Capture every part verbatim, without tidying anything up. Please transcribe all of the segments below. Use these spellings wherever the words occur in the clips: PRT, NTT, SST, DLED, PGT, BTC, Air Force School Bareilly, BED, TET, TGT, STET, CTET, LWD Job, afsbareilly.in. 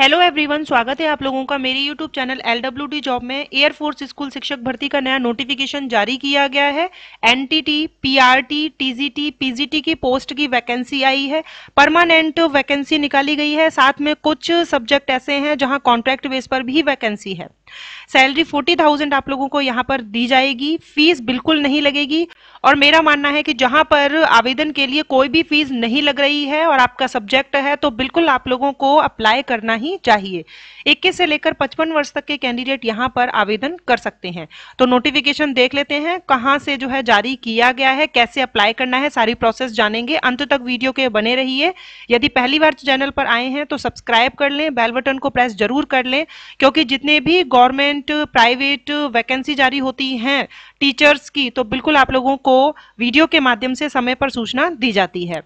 Hello everyone, स्वागत है आप लोगों का मेरे YouTube channel L W D job में। एयर फोर्स स्कूल शिक्षक भर्ती का नया नोटिफिकेशन जारी किया गया है। N T T, P R T, T G T, P G T की पोस्ट की वैकेंसी आई है। परमानेंट वैकेंसी निकाली गई है। साथ में कुछ सब्जेक्ट ऐसे हैं जहां कॉन्ट्रैक्ट बेस पर भी वैकेंसी है। सैलरी फोर्टी थाउजेंड आप लोगों को यहाँ पर दी जाएगी। फीस बिल्कुल नहीं लगेगी और मेरा मानना है कि जहाँ पर आवेदन के लिए कोई भी फीस नहीं लग रही है और आपका सब्जेक्ट है तो बिल्कुल आप लोगों को अप्लाई करना ही चाहिए। इक्कीस से लेकर पचपन वर्ष तक के कैंडिडेट यहाँ पर आवेदन कर सकते हैं। तो नोटिफिकेशन देख लेते हैं कहाँ से जो है जारी किया गया है, कैसे अप्लाई करना है, सारी प्रोसेस जानेंगे। अंत तक वीडियो के बने रहिए। यदि पहली बार चैनल पर आए हैं तो सब्सक्राइब कर लें, बेल बटन को प्रेस जरूर कर लें, क्योंकि जितने भी गवर्नमेंट प्राइवेट वैकेंसी जारी होती हैं टीचर्स की तो बिल्कुल आप लोगों को वीडियो के माध्यम से समय पर सूचना दी जाती है।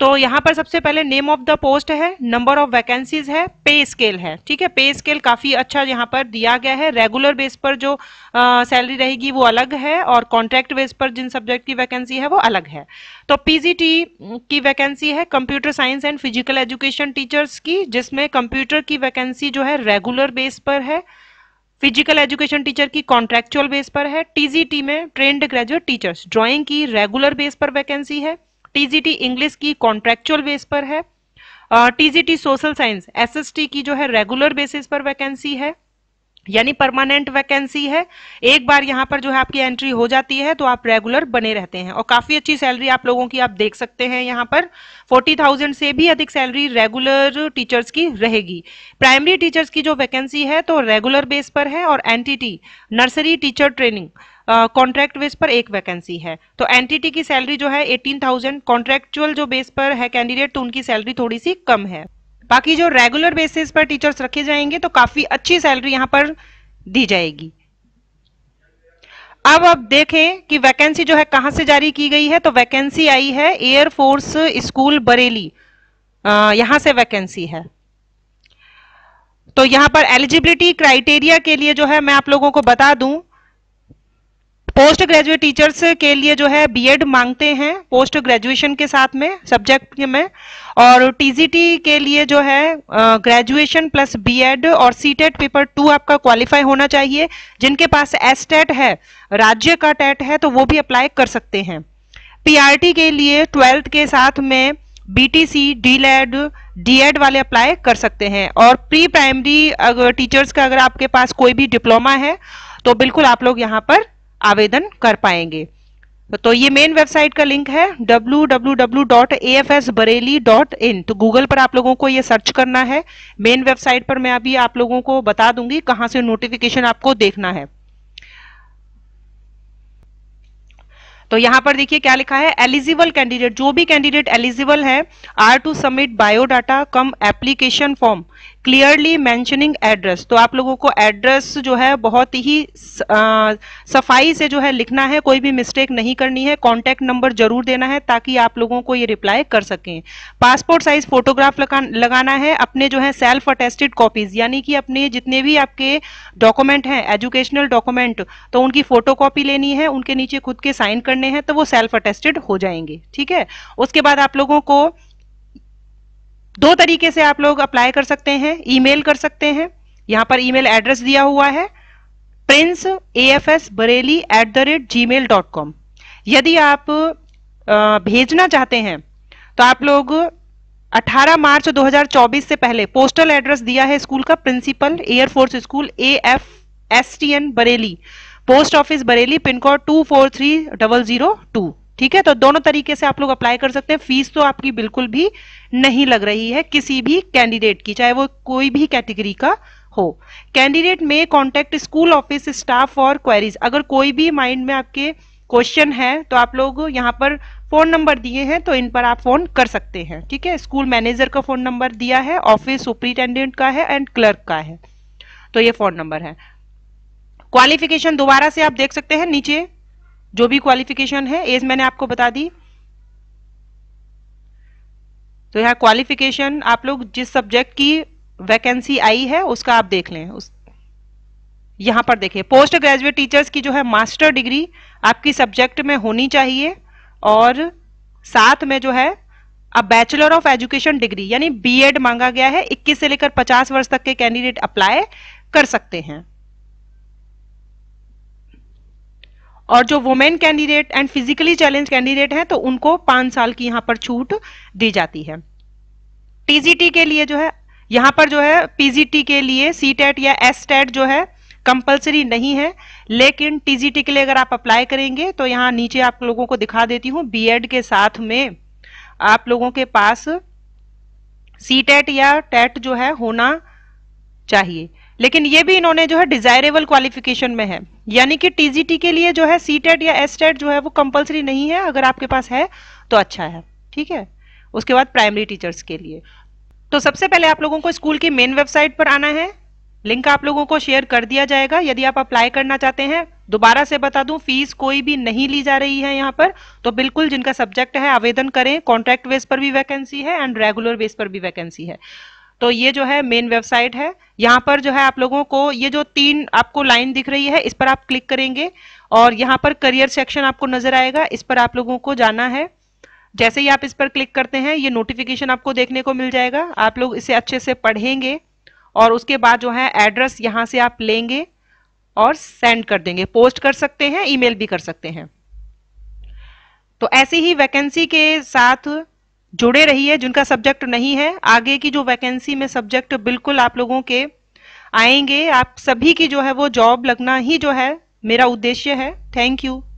तो यहाँ पर सबसे पहले नेम ऑफ द पोस्ट है, नंबर ऑफ वैकेंसीज है, पे स्केल है। ठीक है, पे स्केल काफ़ी अच्छा यहाँ पर दिया गया है। रेगुलर बेस पर जो सैलरी रहेगी वो अलग है और कॉन्ट्रैक्ट बेस पर जिन सब्जेक्ट की वैकेंसी है वो अलग है। तो पी जी टी की वैकेंसी है, computer science and physical education teachers की, जिसमें कंप्यूटर की वैकेंसी जो है रेगुलर बेस पर है, फिजिकल एजुकेशन टीचर की कॉन्ट्रैक्चुअल बेस पर है। टी जी टी में ट्रेंड ग्रेजुएट टीचर्स, ड्राइंग की रेगुलर बेस पर वैकेंसी है। टी जी टी इंग्लिश की कॉन्ट्रैक्चुअल बेस पर है। T G T social science S S T की जो है रेगुलर बेसिस पर वैकेंसी है, यानी परमानेंट वैकेंसी है। एक बार यहाँ पर जो है आपकी एंट्री हो जाती है तो आप रेगुलर बने रहते हैं और काफ़ी अच्छी सैलरी आप लोगों की आप देख सकते हैं। यहाँ पर चालीस हज़ार से भी अधिक सैलरी रेगुलर टीचर्स की रहेगी। प्राइमरी टीचर्स की जो वैकेंसी है तो रेगुलर बेस पर है और N T T nursery teacher training contract base पर एक वैकेंसी है। तो एन टी टी की सैलरी जो है अठारह हज़ार, कॉन्ट्रैक्चुअल जो बेस पर है कैंडिडेट तो उनकी सैलरी थोड़ी सी कम है। बाकी जो रेगुलर बेसिस पर टीचर्स रखे जाएंगे तो काफी अच्छी सैलरी यहाँ पर दी जाएगी। अब अब देखें कि वैकेंसी जो है कहाँ से जारी की गई है। तो वैकेंसी आई है एयर फोर्स स्कूल बरेली, यहाँ से वैकेंसी है। तो यहाँ पर एलिजिबिलिटी क्राइटेरिया के लिए जो है मैं आप लोगों को बता दूं, पोस्ट ग्रेजुएट टीचर्स के लिए जो है बी एड मांगते हैं पोस्ट ग्रेजुएशन के साथ में सब्जेक्ट में, और टी जी टी के लिए जो है ग्रेजुएशन प्लस बी एड और सी टेट पेपर टू आपका क्वालिफाई होना चाहिए। जिनके पास एस टेट है, राज्य का टेट है, तो वो भी अप्लाई कर सकते हैं। पी आर टी के लिए ट्वेल्थ के साथ में B T C, D L E D, D Ed वाले अप्लाई कर सकते हैं। और प्री प्राइमरी टीचर्स का अगर आपके पास कोई भी डिप्लोमा है तो बिल्कुल आप लोग यहाँ पर आवेदन कर पाएंगे। तो ये मेन वेबसाइट का लिंक है W W W dot A F S Bareilly dot in. तो गूगल पर आप लोगों को ये सर्च करना है। मेन वेबसाइट पर मैं अभी आप लोगों को बता दूंगी कहाँ से नोटिफिकेशन आपको देखना है। तो यहाँ पर देखिए क्या लिखा है, एलिजिबल कैंडिडेट, जो भी कैंडिडेट एलिजिबल है are to submit biodata cum application form clearly mentioning address. तो आप लोगों को एड्रेस जो है बहुत ही आ, सफाई से जो है लिखना है, कोई भी मिस्टेक नहीं करनी है। कॉन्टैक्ट नंबर जरूर देना है ताकि आप लोगों को ये रिप्लाई कर सकें। पासपोर्ट साइज फोटोग्राफ लगा, लगाना है अपने जो है सेल्फ अटेस्टेड कॉपीज, यानी कि अपने जितने भी आपके डॉक्यूमेंट हैं एजुकेशनल डॉक्यूमेंट तो उनकी फोटो कॉपी लेनी है, उनके नीचे खुद के साइन करने हैं तो वो सेल्फ अटेस्टेड हो जाएंगे। ठीक है, उसके बाद आप लोगों को दो तरीके से आप लोग अप्लाई कर सकते हैं। ईमेल कर सकते हैं, यहाँ पर ईमेल एड्रेस दिया हुआ है prince a f s bareilly at the rate Gmail dot com. यदि आप भेजना चाहते हैं तो आप लोग अठारह मार्च दो हज़ार चौबीस से पहले, पोस्टल एड्रेस दिया है स्कूल का principal air force school A F S T N Bareilly, post office Bareilly, pin code two four three double zero two. ठीक है, तो दोनों तरीके से आप लोग अप्लाई कर सकते हैं। फीस तो आपकी बिल्कुल भी नहीं लग रही है किसी भी कैंडिडेट की, चाहे वो कोई भी कैटेगरी का हो। कैंडिडेट में कॉन्टैक्ट स्कूल ऑफिस स्टाफ और क्वेरीज, अगर कोई भी माइंड में आपके क्वेश्चन है तो आप लोग यहाँ पर फोन नंबर दिए हैं तो इन पर आप फोन कर सकते हैं। ठीक है, स्कूल मैनेजर का फोन नंबर दिया है, ऑफिस सुपरिटेंडेंट का है एंड क्लर्क का है, तो ये फोन नंबर है। क्वालिफिकेशन दोबारा से आप देख सकते हैं नीचे जो भी क्वालिफिकेशन है, एज मैंने आपको बता दी। तो यहाँ क्वालिफिकेशन आप लोग जिस सब्जेक्ट की वैकेंसी आई है उसका आप देख लें। उस यहाँ पर देखिए पोस्ट ग्रेजुएट टीचर्स की जो है मास्टर डिग्री आपकी सब्जेक्ट में होनी चाहिए और साथ में जो है अब बैचलर ऑफ एजुकेशन डिग्री यानी बीएड मांगा गया है, इक्कीस से लेकर पचास वर्ष तक के कैंडिडेट अप्लाई कर सकते हैं। और जो women candidate and physically challenge candidate हैं तो उनको पांच साल की यहां पर छूट दी जाती है। टीजीटी के लिए जो है यहां पर जो है पीजीटी के लिए सीटेट या एसटेट जो है कंपलसरी नहीं है, लेकिन टीजीटी के लिए अगर आप अप्लाई करेंगे तो यहाँ नीचे आप लोगों को दिखा देती हूँ, बीएड के साथ में आप लोगों के पास सीटेट या टेट जो है होना चाहिए, लेकिन ये भी इन्होंने जो है डिजायरेबल क्वालिफिकेशन में है, यानी कि टीजीटी के लिए जो है सीटेट या एसटेट जो है वो कंपलसरी नहीं है, अगर आपके पास है तो अच्छा है, ठीक है। उसके बाद प्राइमरी टीचर्स के लिए तो सबसे पहले आप लोगों को स्कूल की मेन वेबसाइट पर आना है, लिंक आप लोगों को शेयर कर दिया जाएगा यदि आप अप्लाई करना चाहते हैं। दोबारा से बता दूं, फीस कोई भी नहीं ली जा रही है यहाँ पर, तो बिल्कुल जिनका सब्जेक्ट है आवेदन करें। कॉन्ट्रैक्ट बेस पर भी वैकेंसी है एंड रेगुलर बेस पर भी वैकेंसी है। तो ये जो है मेन वेबसाइट है, यहाँ पर जो है आप लोगों को ये जो तीन आपको लाइन दिख रही है इस पर आप क्लिक करेंगे और यहाँ पर करियर सेक्शन आपको नजर आएगा, इस पर आप लोगों को जाना है। जैसे ही आप इस पर क्लिक करते हैं ये नोटिफिकेशन आपको देखने को मिल जाएगा, आप लोग इसे अच्छे से पढ़ेंगे और उसके बाद जो है एड्रेस यहाँ से आप लेंगे और सेंड कर देंगे, पोस्ट कर सकते हैं, ईमेल भी कर सकते हैं। तो ऐसी ही वैकेंसी के साथ जुड़े रहिए जिनका सब्जेक्ट नहीं है, आगे की जो वैकेंसी में सब्जेक्ट बिल्कुल आप लोगों के आएंगे, आप सभी की जो है वो जॉब लगना ही जो है मेरा उद्देश्य है। Thank you.